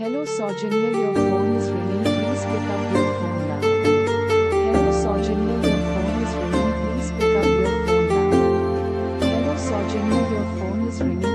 Hello Soujanya, your phone is ringing, please pick up your phone now. Hello Soujanya, your phone is ringing, please pick up your phone now. Hello Soujanya, your phone is ringing.